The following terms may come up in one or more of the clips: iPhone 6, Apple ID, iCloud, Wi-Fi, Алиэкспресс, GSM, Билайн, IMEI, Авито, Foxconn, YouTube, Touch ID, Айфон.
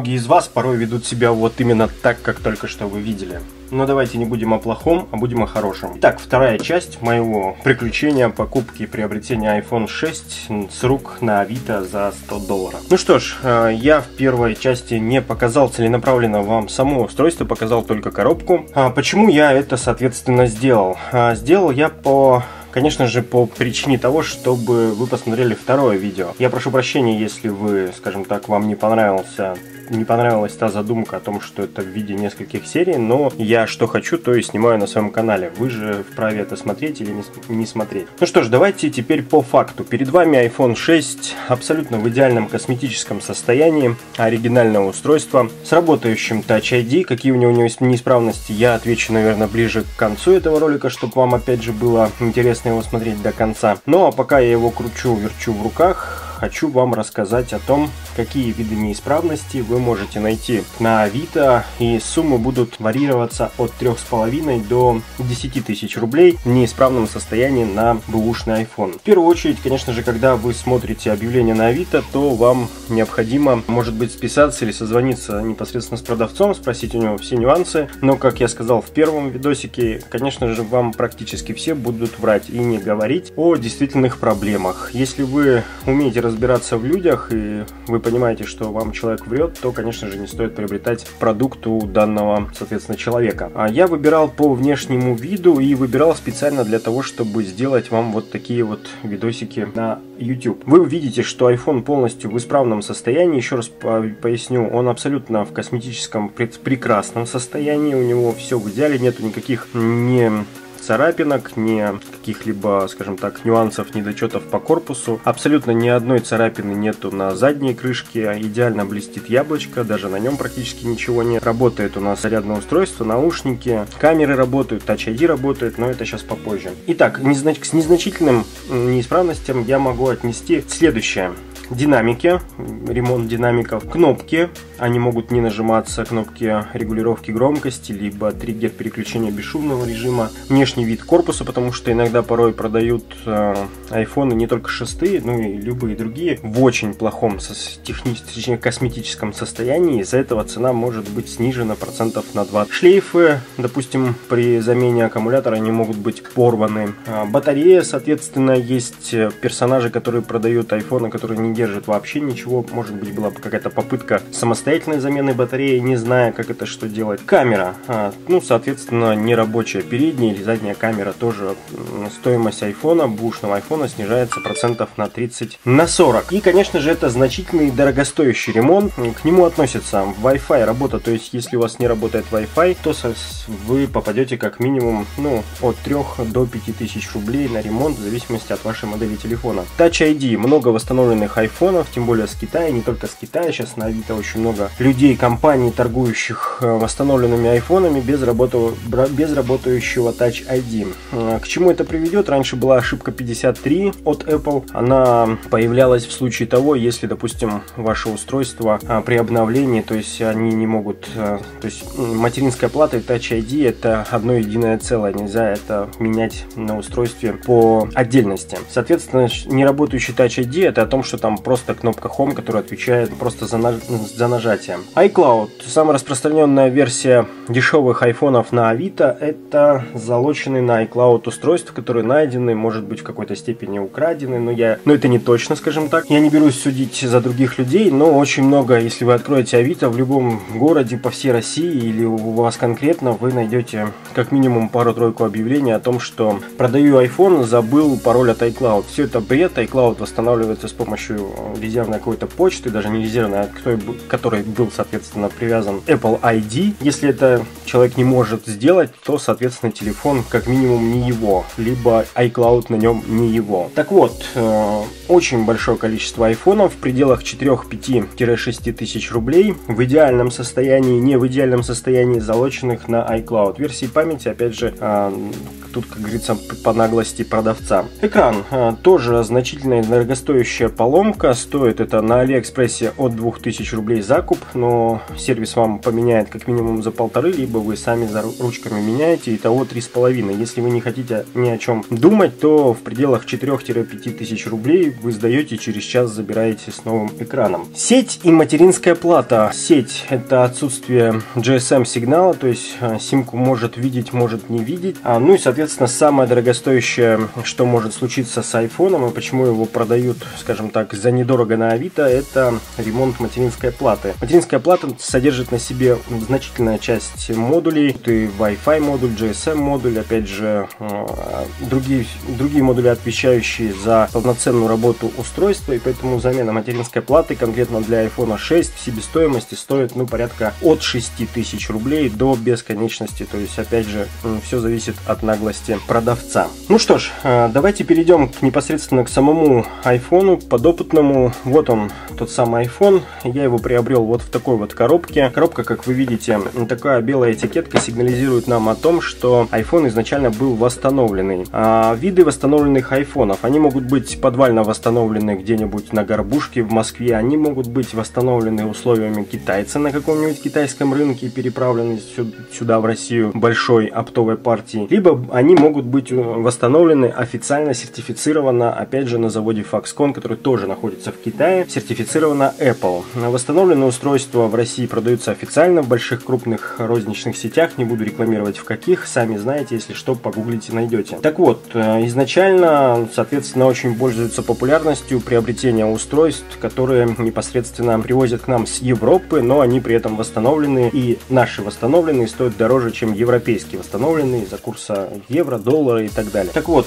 многие из вас порой ведут себя вот именно так, как только что вы видели. Но давайте не будем о плохом, а будем о хорошем. Итак, вторая часть моего приключения покупки и приобретения iPhone 6 с рук на Авито за $100. Ну что ж, я в первой части не показал целенаправленно вам само устройство, показал только коробку. Почему я это, соответственно, сделал? Сделал я конечно же, по причине того, чтобы вы посмотрели второе видео. Я прошу прощения, если вы, скажем так, вам не понравилась та задумка о том, что это в виде нескольких серий, но я что хочу, то и снимаю на своем канале. Вы же вправе это смотреть или не смотреть. Ну что ж, давайте теперь по факту. Перед вами iPhone 6 абсолютно в идеальном косметическом состоянии, оригинального устройства, с работающим Touch ID. Какие у него неисправности, я отвечу, наверное, ближе к концу этого ролика, чтобы вам, опять же, было интересно его смотреть до конца. Ну а пока я его кручу, верчу в руках, хочу вам рассказать о том, какие виды неисправности вы можете найти на Авито, и суммы будут варьироваться от 3,5 до 10 тысяч рублей в неисправном состоянии на бэушный iPhone. В первую очередь, конечно же, когда вы смотрите объявление на Авито, то вам необходимо, может быть, списаться или созвониться непосредственно с продавцом, спросить у него все нюансы, но, как я сказал в первом видосике, конечно же, вам практически все будут врать и не говорить о действительных проблемах. Если вы умеете разбираться в людях и вы понимаете, что вам человек врет, то, конечно же, не стоит приобретать продукт у данного, соответственно, человека. А я выбирал по внешнему виду и выбирал специально для того, чтобы сделать вам вот такие вот видосики на YouTube. Вы увидите, что iPhone полностью в исправном состоянии. Еще раз поясню, он абсолютно в косметическом прекрасном состоянии. У него все в идеале, нету никаких царапинок, ни каких-либо, скажем так, нюансов, недочетов по корпусу. Абсолютно ни одной царапины нету на задней крышке, идеально блестит яблочко, даже на нем практически ничего нет. Работает у нас зарядное устройство, наушники, камеры работают, Touch ID работает, но это сейчас попозже. Итак, к незначительным неисправностям я могу отнести следующее. Динамики, ремонт динамиков, кнопки, они могут не нажиматься, кнопки регулировки громкости, либо триггер переключения бесшумного режима, внешний вид корпуса, потому что иногда порой продают айфоны не только 6, ну и любые другие, в очень плохом косметическом состоянии, из-за этого цена может быть снижена процентов на 20. Шлейфы, допустим, при замене аккумулятора они могут быть порваны. Батарея, соответственно, есть персонажи, которые продают айфоны, которые не держит вообще ничего, может быть, была какая-то попытка самостоятельной замены батареи, не зная, как это что делать. Камера, ну, соответственно, нерабочая передняя или задняя камера тоже. Стоимость айфона, бэушного айфона, снижается процентов на 30–40. И, конечно же, это значительный дорогостоящий ремонт. К нему относится Wi-Fi работа, то есть, если у вас не работает Wi-Fi, то вы попадете как минимум, ну, от 3 до 5000 рублей на ремонт, в зависимости от вашей модели телефона. Touch ID, много восстановленных айфонов, тем более с Китая, не только с Китая, сейчас на Авито очень много людей, компаний, торгующих восстановленными айфонами без работающего Touch ID. К чему это приведет? Раньше была ошибка 53 от Apple, она появлялась в случае того, если, допустим, ваше устройство при обновлении, то есть они не могут, то есть материнская плата и Touch ID это одно единое целое, нельзя это менять на устройстве по отдельности. Соответственно, неработающий Touch ID это о том, что там просто кнопка Home, которая отвечает просто за нажатие. iCloud. Самая распространенная версия дешевых айфонов на Авито это залоченные на iCloud устройства, которые найдены, может быть, в какой-то степени украдены, но это не точно, скажем так. Я не берусь судить за других людей, но очень много, если вы откроете Авито в любом городе по всей России или у вас конкретно, вы найдете как минимум пару-тройку объявлений о том, что продаю iPhone, забыл пароль от iCloud. Все это бред, iCloud восстанавливается с помощью резервной какой-то почты, даже не резервной, а которой был, соответственно, привязан Apple ID. Если это человек не может сделать, то, соответственно, телефон как минимум не его, либо iCloud на нем не его. Так вот, очень большое количество айфонов в пределах 4–5–6 тысяч рублей в идеальном состоянии, не в идеальном состоянии, залоченных на iCloud. Версии памяти, опять же, Тут, как говорится, по наглости продавца. Экран. Тоже значительная дорогостоящая поломка. Стоит это на Алиэкспрессе от 2000 рублей закуп, но сервис вам поменяет как минимум за 1,5, либо вы сами за ручками меняете, итого 3,5. Если вы не хотите ни о чем думать, то в пределах 4-5 тысяч рублей вы сдаете, через час забираете с новым экраном. Сеть и материнская плата. Сеть — это отсутствие GSM сигнала, то есть симку может видеть, может не видеть. Ну и, соответственно, самое дорогостоящее, что может случиться с айфоном, и почему его продают, скажем так, за недорого на Авито, это ремонт материнской платы. Материнская плата содержит на себе значительная часть модулей. И Wi-Fi модуль, GSM модуль, опять же, другие модули, отвечающие за полноценную работу устройства, и поэтому замена материнской платы конкретно для iPhone 6 в себестоимости стоит, ну, порядка от 6000 рублей до бесконечности, то есть, опять же, все зависит от наглости продавца. Ну что ж, давайте перейдем непосредственно к самому iPhone, подопытному. Вот он, тот самый iPhone, я его приобрел вот в такой вот коробке. Коробка, как вы видите, такая белая этикетка сигнализирует нам о том, что iPhone изначально был восстановленный. Виды восстановленных айфонов: они могут быть подвально восстановлены где-нибудь на горбушке в Москве, они могут быть восстановлены условиями китайца на каком-нибудь китайском рынке, переправлены сюда в Россию большой оптовой партии, либо они могут быть восстановлены официально, сертифицировано, опять же, на заводе Foxconn, который тоже находится в Китае, сертифицировано Apple. Восстановленные устройства в России продаются официально в больших крупных розничных сетях, не буду рекламировать в каких, сами знаете, если что, погуглите, найдете. Так вот, изначально, соответственно, очень пользуются популярностью приобретения устройств, которые непосредственно привозят к нам с Европы, но они при этом восстановлены, и наши восстановленные стоят дороже, чем европейские восстановленные из-за курса евро, доллара и так далее. Так вот,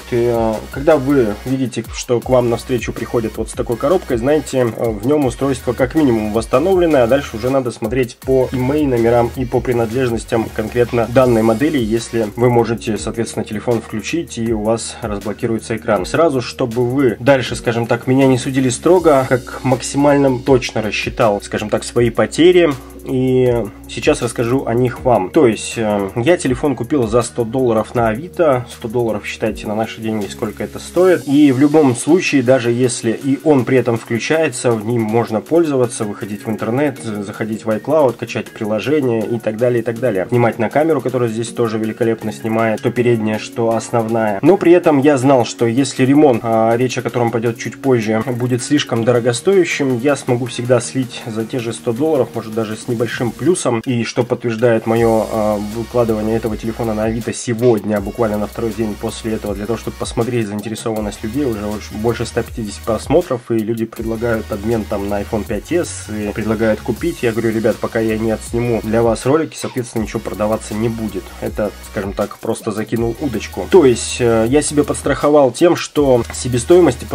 когда вы видите, что к вам навстречу приходят вот с такой коробкой, знаете, в нем устройство как минимум восстановленное, а дальше уже надо смотреть по IMEI номерам и по принадлежностям конкретно данной модели, если вы можете, соответственно, телефон включить и у вас разблокируется экран. Сразу, чтобы вы дальше, скажем так, меня не судили строго, как максимально точно рассчитал, скажем так, свои потери, и сейчас расскажу о них вам. То есть, я телефон купил за $100 на Авито, 100 долларов, считайте, на наши деньги, сколько это стоит, и в любом случае, даже если и он при этом включается, в ним можно пользоваться, выходить в интернет, заходить в iCloud, качать приложения и так далее, и так далее. Снимать на камеру, которая здесь тоже великолепно снимает, что передняя, что основная. Но при этом я знал, что если ремонт, речь о котором пойдет чуть позже, будет слишком дорогостоящим, я смогу всегда слить за те же $100, может, даже с небольшим плюсом, и что подтверждает мое выкладывание этого телефона на Авито сегодня, буквально на второй день после этого, для того, чтобы посмотреть заинтересованность людей, уже больше 150 просмотров, и люди предлагают обмен там на iPhone 5s, и предлагают купить. Я говорю: ребят, пока я не отсниму для вас ролики, соответственно, ничего продаваться не будет. Это, скажем так, просто закинул удочку. То есть, я себе подстраховал тем, что себестоимости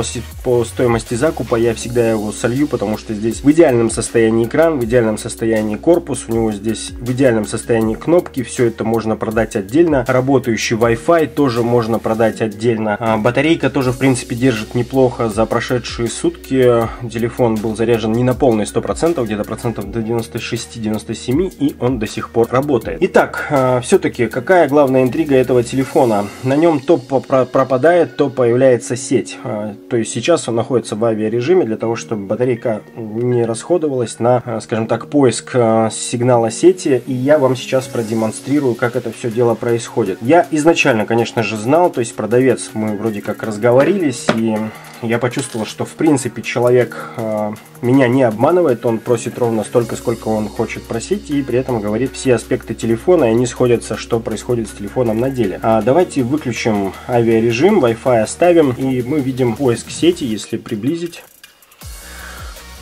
по стоимости закупа я всегда его солью, потому что здесь в идеальном состоянии экран, в идеальном состоянии корпус, у него здесь в идеальном состоянии кнопки, все это можно продать отдельно, работающий Wi-Fi тоже можно продать отдельно, батарейка тоже, в принципе, держит неплохо. За прошедшие сутки телефон был заряжен не на полные 100%, где-то процентов до 96-97, и он до сих пор работает. Итак, все-таки какая главная интрига этого телефона? На нем то пропадает, то появляется сеть. То есть сейчас он находится в авиарежиме для того, чтобы батарейка не расходовалась на, скажем так, поиск сигнала сети, и я вам сейчас продемонстрирую, как это все дело происходит. Я изначально, конечно же, знал, то есть продавец, мы вроде как разговорились, и я почувствовал, что, в принципе, человек меня не обманывает, он просит ровно столько, сколько он хочет просить, и при этом говорит все аспекты телефона, и они сходятся, что происходит с телефоном на деле. Давайте выключим авиарежим, Wi-Fi оставим, и мы видим поиск сети, если приблизить.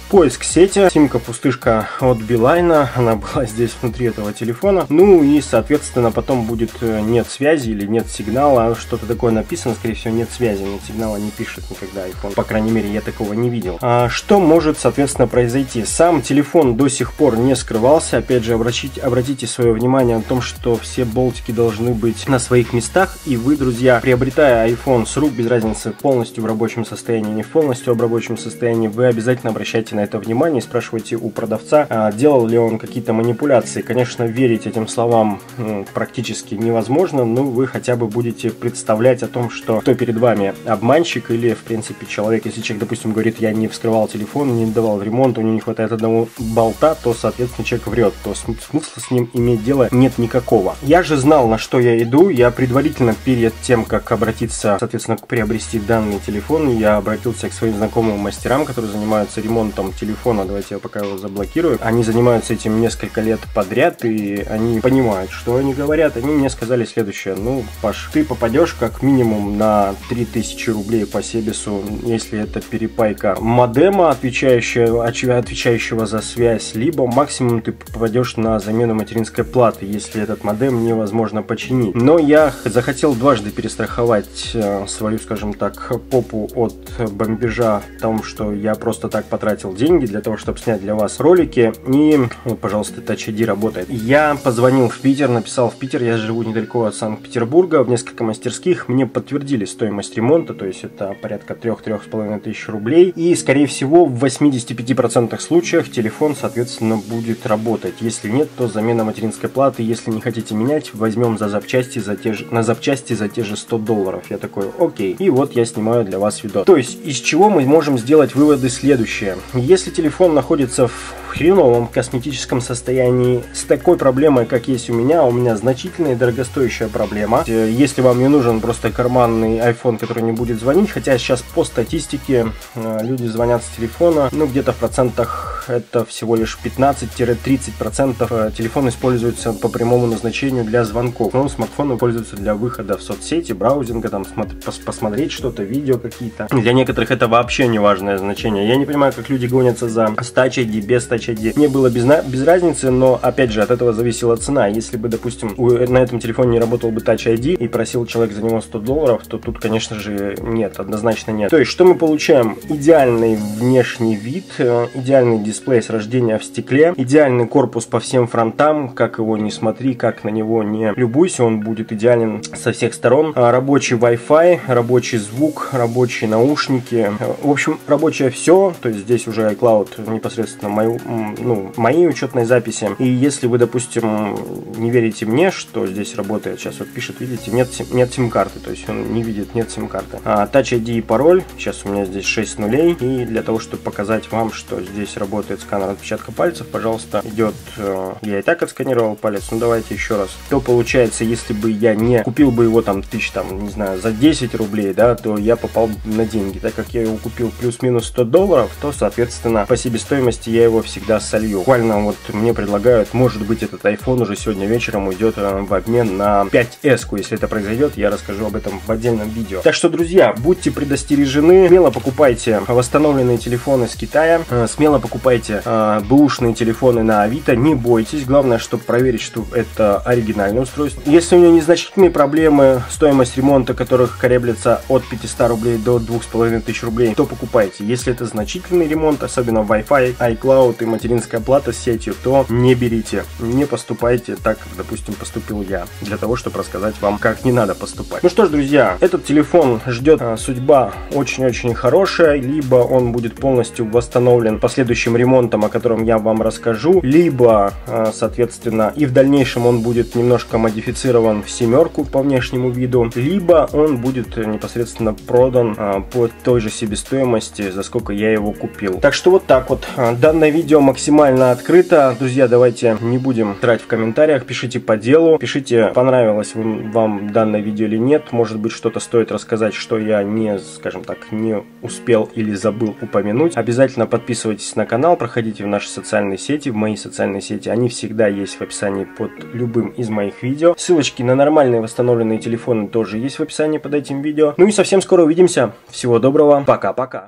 Поиск сети, симка-пустышка от Билайна, она была здесь внутри этого телефона. Ну и, соответственно, потом будет нет связи или нет сигнала, что-то такое написано, скорее всего, нет связи, нет сигнала не пишет никогда iPhone, по крайней мере, я такого не видел. Что может, соответственно, произойти? Сам телефон до сих пор не скрывался, опять же, обратите свое внимание о том, что все болтики должны быть на своих местах, и вы, друзья, приобретая iPhone с рук, без разницы, полностью в рабочем состоянии, не в полностью в рабочем состоянии, вы обязательно обращайте на это внимание и спрашивайте у продавца, делал ли он какие-то манипуляции. Конечно, верить этим словам практически невозможно, но вы хотя бы будете представлять о том, что кто перед вами обманщик или, в принципе, человек. Если человек, допустим, говорит, я не вскрывал телефон, не давал в ремонт, у него не хватает одного болта, то, соответственно, человек врет, то смысла с ним иметь дело нет никакого. Я же знал, на что я иду, я предварительно перед тем, как обратиться, соответственно, приобрести данный телефон, я обратился к своим знакомым мастерам, которые занимаются ремонтом телефона. Давайте я пока его заблокирую. Они занимаются этим несколько лет подряд, и они понимают, что они говорят. Они мне сказали следующее: ну, Паш, ты попадешь как минимум на 3000 рублей по себесу, если это перепайка модема, отвечающего за связь, либо максимум ты попадешь на замену материнской платы, если этот модем невозможно починить. Но я захотел дважды перестраховать свою, скажем так, попу от бомбежа в том, что я просто так потратил деньги для того, чтобы снять для вас ролики. И вот, пожалуйста, Touch ID работает. Я позвонил в Питер, написал в Питер, я живу недалеко от Санкт-Петербурга, в несколько мастерских мне подтвердили стоимость ремонта, то есть это порядка 3-3,5 тысяч рублей. И, скорее всего, в 85% случаях телефон, соответственно, будет работать. Если нет, то замена материнской платы. Если не хотите менять, возьмем за запчасти за те же $100. Я такой, окей. И вот я снимаю для вас видос. То есть, из чего мы можем сделать выводы следующие. Если телефон находится в хреновом косметическом состоянии, с такой проблемой, как есть у меня значительная и дорогостоящая проблема. Если вам не нужен просто карманный iPhone, который не будет звонить, хотя сейчас по статистике люди звонят с телефона, ну где-то в процентах это всего лишь 15-30%. Телефон используется по прямому назначению для звонков, но смартфоны пользуются для выхода в соцсети, браузинга, там посмотреть что-то, видео какие-то. Для некоторых это вообще не важное значение. Я не понимаю, как люди гонятся за Touch ID, без Touch ID. Мне было без разницы, но опять же от этого зависела цена. Если бы, допустим, на этом телефоне не работал бы Touch ID и просил человек за него $100, то тут, конечно же, нет, однозначно нет. То есть, что мы получаем? Идеальный внешний вид, идеальный дисплей с рождения в стекле, идеальный корпус по всем фронтам, как его не смотри, как на него не любуйся, он будет идеален со всех сторон. Рабочий Wi-Fi, рабочий звук, рабочие наушники, в общем, рабочее все. То есть здесь уже iCloud непосредственно моей учетной записи. И если вы, допустим, не верите мне, что здесь работает, сейчас вот пишет, видите, нет сим-карты, то есть он не видит, нет сим-карты. Touch ID и пароль, сейчас у меня здесь 6 нулей, и для того, чтобы показать вам, что здесь работает сканер отпечатка пальцев, пожалуйста, идет, я и так отсканировал палец, ну давайте еще раз. То получается, если бы я не купил бы его там тысяч, там, не знаю, за 10 рублей, да, то я попал на деньги. Так как я его купил плюс-минус $100, то, соответственно, по себестоимости я его всегда солью. Буквально вот мне предлагают, может быть, этот iPhone уже сегодня вечером уйдет в обмен на 5S-ку. Если это произойдет, я расскажу об этом в отдельном видео. Так что, друзья, будьте предостережены, смело покупайте восстановленные телефоны из Китая, смело покупайте бэушные телефоны на Авито, не бойтесь, главное, чтобы проверить, что это оригинальное устройство. Если у него незначительные проблемы, стоимость ремонта которых колеблется от 500 рублей до 2500 рублей, то покупайте. Если это значительный ремонт, особенно Wi-Fi, iCloud и материнская плата с сетью, то не берите, не поступайте так, как, допустим, поступил я, для того, чтобы рассказать вам, как не надо поступать. Ну что ж, друзья, этот телефон ждет судьба очень-очень хорошая, либо он будет полностью восстановлен последующим ремонтом, о котором я вам расскажу, либо, соответственно, и в дальнейшем он будет немножко модифицирован в 7-ку по внешнему виду, либо он будет непосредственно продан по той же себестоимости, за сколько я его купил. Так что вот так вот. Данное видео максимально открыто. Друзья, давайте не будем трать в комментариях, пишите по делу, пишите, понравилось вам данное видео или нет. Может быть, что-то стоит рассказать, что я не, скажем так, не успел или забыл упомянуть. Обязательно подписывайтесь на канал, проходите в наши социальные сети, в мои социальные сети, они всегда есть в описании под любым из моих видео. Ссылочки на нормальные восстановленные телефоны тоже есть в описании под этим видео. Ну и совсем скоро увидимся. Всего доброго, пока-пока.